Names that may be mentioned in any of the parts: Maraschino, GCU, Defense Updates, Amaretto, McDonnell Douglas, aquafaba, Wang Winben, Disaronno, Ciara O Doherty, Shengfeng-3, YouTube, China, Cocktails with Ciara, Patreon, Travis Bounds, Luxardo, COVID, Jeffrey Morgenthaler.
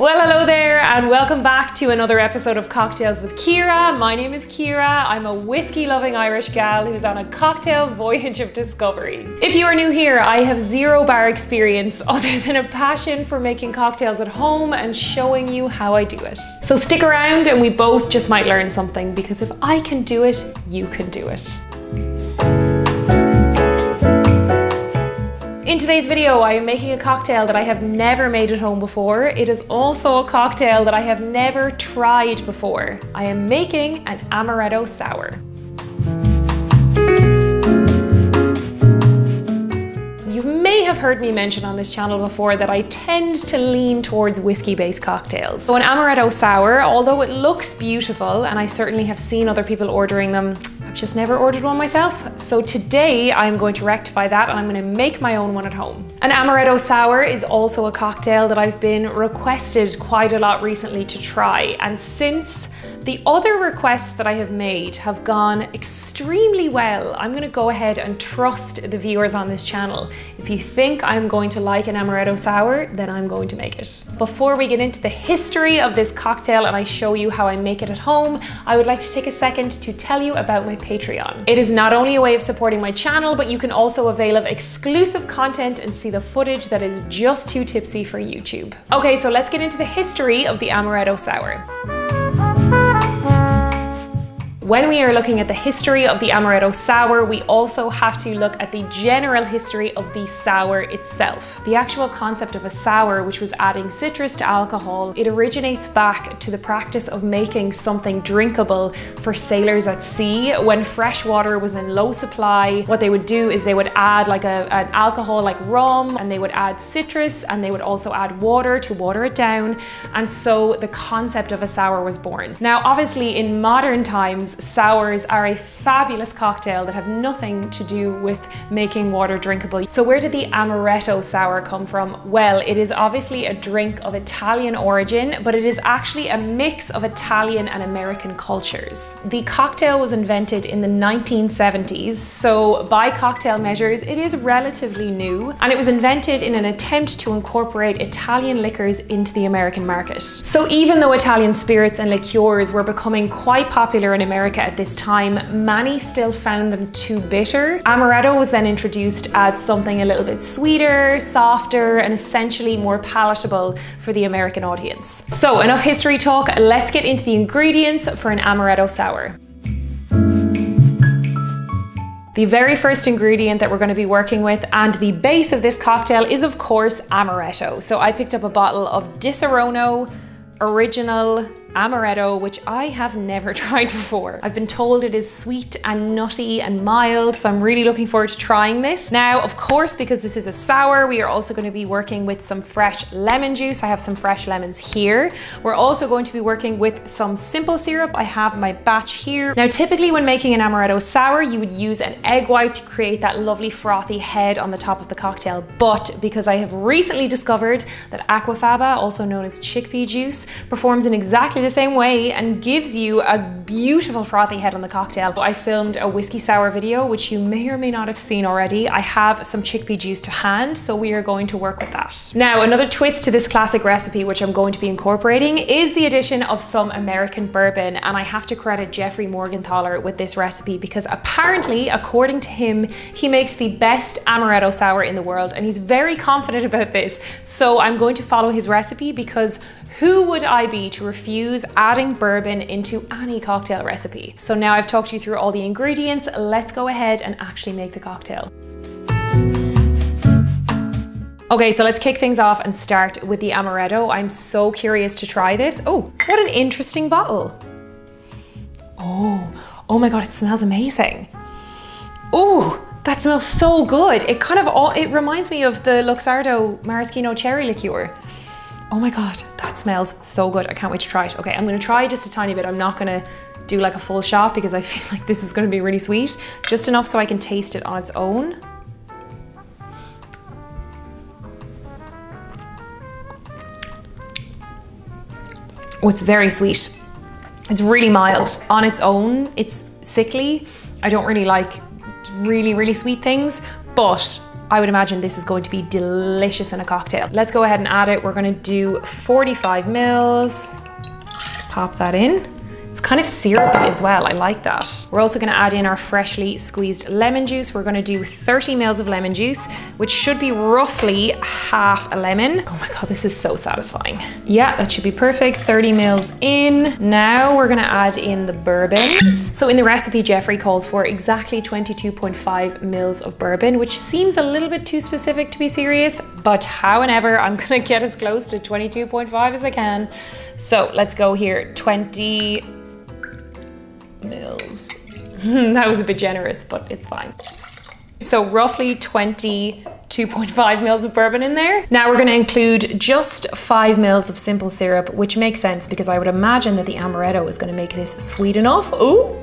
Well, hello there and welcome back to another episode of Cocktails with Ciara. My name is Ciara. I'm a whiskey loving Irish gal who's on a cocktail voyage of discovery. If you are new here, I have zero bar experience other than a passion for making cocktails at home and showing you how I do it. So stick around and we both just might learn something, because if I can do it, you can do it. In today's video, I am making a cocktail that I have never made at home before. It is also a cocktail that I have never tried before. I am making an amaretto sour. You may have heard me mention on this channel before that I tend to lean towards whiskey-based cocktails. So an amaretto sour, although it looks beautiful, and I certainly have seen other people ordering them, I've just never ordered one myself. So today I'm going to rectify that and I'm going to make my own one at home. An amaretto sour is also a cocktail that I've been requested quite a lot recently to try. And since the other requests that I have made have gone extremely well, I'm going to go ahead and trust the viewers on this channel. If you think I'm going to like an amaretto sour, then I'm going to make it. Before we get into the history of this cocktail and I show you how I make it at home, I would like to take a second to tell you about my Patreon. It is not only a way of supporting my channel, but you can also avail of exclusive content and see the footage that is just too tipsy for YouTube. Okay, so let's get into the history of the amaretto sour. When we are looking at the history of the amaretto sour, we also have to look at the general history of the sour itself. The actual concept of a sour, which was adding citrus to alcohol, it originates back to the practice of making something drinkable for sailors at sea. When fresh water was in low supply, what they would do is they would add like an alcohol like rum, and they would add citrus, and they would also add water to water it down. And so the concept of a sour was born. Now, obviously in modern times, sours are a fabulous cocktail that have nothing to do with making water drinkable. So where did the amaretto sour come from? Well, it is obviously a drink of Italian origin, but it is actually a mix of Italian and American cultures. The cocktail was invented in the 1970s, so by cocktail measures, it is relatively new, and it was invented in an attempt to incorporate Italian liquors into the American market. So even though Italian spirits and liqueurs were becoming quite popular in America at this time, many still found them too bitter. Amaretto was then introduced as something a little bit sweeter, softer, and essentially more palatable for the American audience. So enough history talk, let's get into the ingredients for an amaretto sour. The very first ingredient that we're going to be working with and the base of this cocktail is of course amaretto. So I picked up a bottle of Disaronno Original Amaretto, which I have never tried before. I've been told it is sweet and nutty and mild, so I'm really looking forward to trying this. Now, of course, because this is a sour, we are also going to be working with some fresh lemon juice. I have some fresh lemons here. We're also going to be working with some simple syrup. I have my batch here. Now, typically when making an amaretto sour, you would use an egg white to create that lovely frothy head on the top of the cocktail. But because I have recently discovered that aquafaba, also known as chickpea juice, performs in exactly the same way and gives you a beautiful frothy head on the cocktail. I filmed a whiskey sour video, which you may or may not have seen already. I have some chickpea juice to hand, so we are going to work with that. Now, another twist to this classic recipe, which I'm going to be incorporating, is the addition of some American bourbon. And I have to credit Jeffrey Morgenthaler with this recipe, because apparently, according to him, he makes the best amaretto sour in the world, and he's very confident about this. So I'm going to follow his recipe, because who would I be to refuse adding bourbon into any cocktail recipe? So now I've talked you through all the ingredients, let's go ahead and actually make the cocktail. Okay, so let's kick things off and start with the amaretto. I'm so curious to try this. Oh, what an interesting bottle. Oh my God, it smells amazing. Oh, that smells so good. It kind of it reminds me of the Luxardo Maraschino cherry liqueur. Oh my God, that smells so good. I can't wait to try it. Okay, I'm gonna try just a tiny bit. I'm not gonna do like a full shot because I feel like this is gonna be really sweet. Just enough so I can taste it on its own. Oh, it's very sweet. It's really mild. On its own, it's sickly. I don't really like really sweet things, but I would imagine this is going to be delicious in a cocktail. Let's go ahead and add it. We're gonna do 45 mils. Pop that in. It's kind of syrupy as well, I like that. We're also gonna add in our freshly squeezed lemon juice. We're gonna do 30 mils of lemon juice, which should be roughly half a lemon. Oh my God, this is so satisfying. Yeah, that should be perfect, 30 mils in. Now we're gonna add in the bourbon. So in the recipe, Jeffrey calls for exactly 22.5 mils of bourbon, which seems a little bit too specific to be serious, but however, I'm gonna get as close to 22.5 as I can. So let's go here, 20 mils. That was a bit generous, but it's fine. So roughly 22.5 mils of bourbon in there. Now we're going to include just 5 mils of simple syrup, which makes sense because I would imagine that the amaretto is going to make this sweet enough. Ooh.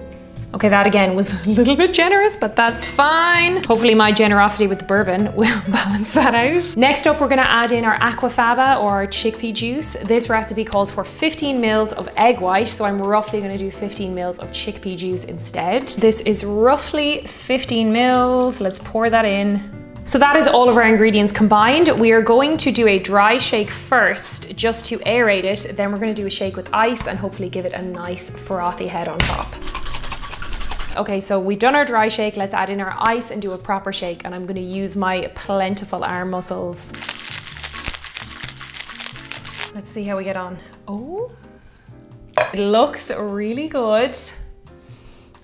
Okay, that again was a little bit generous, but that's fine. Hopefully my generosity with the bourbon will balance that out. Next up, we're gonna add in our aquafaba or our chickpea juice. This recipe calls for 15 mils of egg white, so I'm roughly gonna do 15 mils of chickpea juice instead. This is roughly 15 mils. Let's pour that in. So that is all of our ingredients combined. We are going to do a dry shake first, just to aerate it. Then we're gonna do a shake with ice and hopefully give it a nice frothy head on top. Okay, so we've done our dry shake. Let's add in our ice and do a proper shake. And I'm gonna use my plentiful arm muscles. Let's see how we get on. Oh, it looks really good.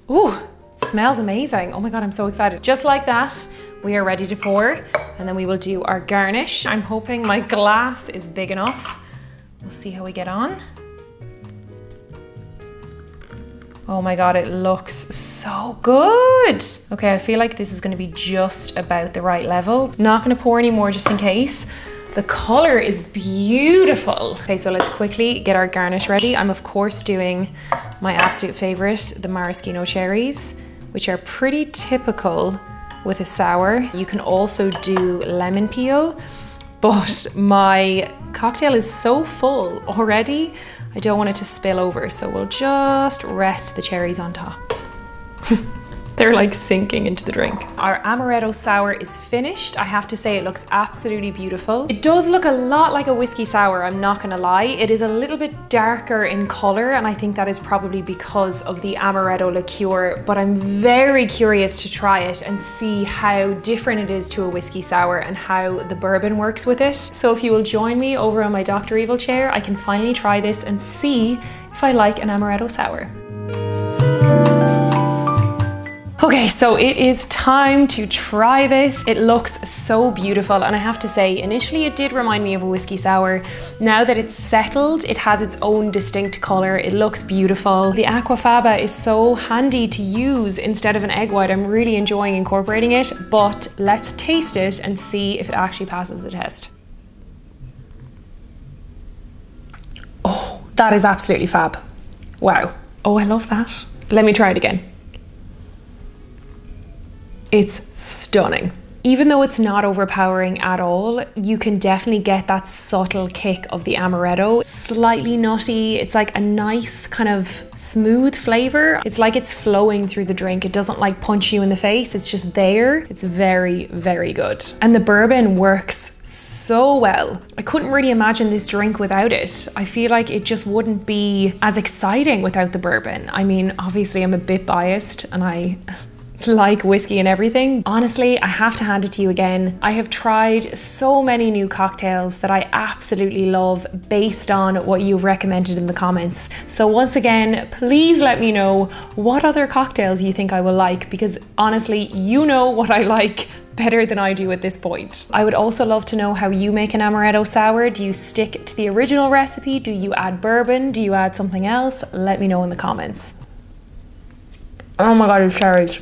Ooh, it smells amazing. Oh my God, I'm so excited. Just like that, we are ready to pour. And then we will do our garnish. I'm hoping my glass is big enough. We'll see how we get on. Oh my God, it looks so good. Okay, I feel like this is gonna be just about the right level. Not gonna pour any more just in case. The color is beautiful. Okay, so let's quickly get our garnish ready. I'm of course doing my absolute favorite, the maraschino cherries, which are pretty typical with a sour. You can also do lemon peel, but my cocktail is so full already. I don't want it to spill over, so we'll just rest the cherries on top. They're like sinking into the drink. Our amaretto sour is finished. I have to say it looks absolutely beautiful. It does look a lot like a whiskey sour, I'm not gonna lie. It is a little bit darker in color, and I think that is probably because of the amaretto liqueur, but I'm very curious to try it and see how different it is to a whiskey sour and how the bourbon works with it. So if you will join me over on my Dr. Evil chair, I can finally try this and see if I like an amaretto sour. Okay, so it is time to try this. It looks so beautiful, and I have to say, initially it did remind me of a whiskey sour. Now that it's settled, it has its own distinct color. It looks beautiful. The aquafaba is so handy to use instead of an egg white. I'm really enjoying incorporating it, but let's taste it and see if it actually passes the test. Oh, that is absolutely fab. Wow. Oh, I love that. Let me try it again. It's stunning. Even though it's not overpowering at all, you can definitely get that subtle kick of the amaretto. Slightly nutty, it's like a nice kind of smooth flavor. It's like it's flowing through the drink. It doesn't like punch you in the face, it's just there. It's very, very good. And the bourbon works so well. I couldn't really imagine this drink without it. I feel like it just wouldn't be as exciting without the bourbon. I mean, obviously I'm a bit biased and I like whiskey and everything. Honestly, I have to hand it to you again. I have tried so many new cocktails that I absolutely love based on what you've recommended in the comments. So once again, please let me know what other cocktails you think I will like, because honestly, you know what I like better than I do at this point. I would also love to know how you make an amaretto sour. Do you stick to the original recipe? Do you add bourbon? Do you add something else? Let me know in the comments. Oh my God, it's cherries.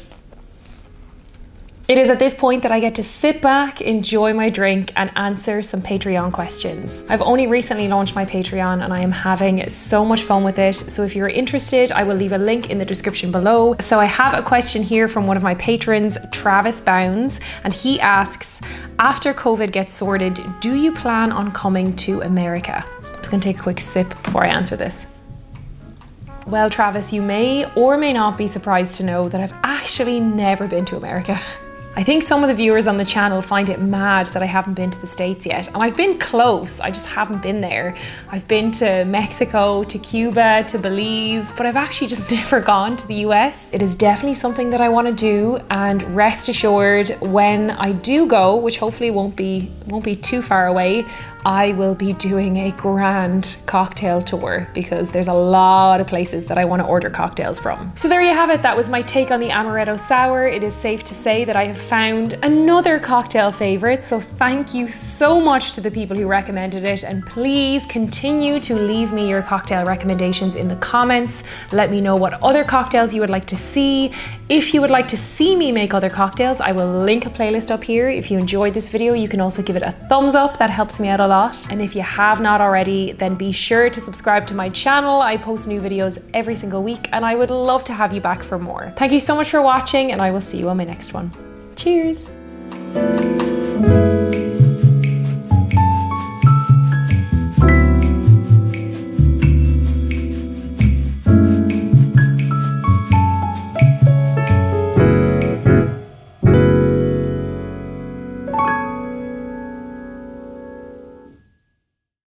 It is at this point that I get to sit back, enjoy my drink, and answer some Patreon questions. I've only recently launched my Patreon and I am having so much fun with it. So if you're interested, I will leave a link in the description below. So I have a question here from one of my patrons, Travis Bounds, and he asks, after COVID gets sorted, do you plan on coming to America? I'm just gonna take a quick sip before I answer this. Well, Travis, you may or may not be surprised to know that I've actually never been to America. I think some of the viewers on the channel find it mad that I haven't been to the States yet, and I've been close, I just haven't been there. I've been to Mexico, to Cuba, to Belize, but I've actually just never gone to the US. It is definitely something that I want to do, and rest assured when I do go, which hopefully won't be too far away, I will be doing a grand cocktail tour because there's a lot of places that I want to order cocktails from. So there you have it, that was my take on the Amaretto Sour. It is safe to say that I have found another cocktail favorite, so thank you so much to the people who recommended it, and please continue to leave me your cocktail recommendations in the comments. Let me know what other cocktails you would like to see. If you would like to see me make other cocktails, I will link a playlist up here. If you enjoyed this video, you can also give it a thumbs up, that helps me out a lot. And if you have not already, then be sure to subscribe to my channel. I post new videos every single week, and I would love to have you back for more. Thank you so much for watching, and I will see you on my next one. Cheers!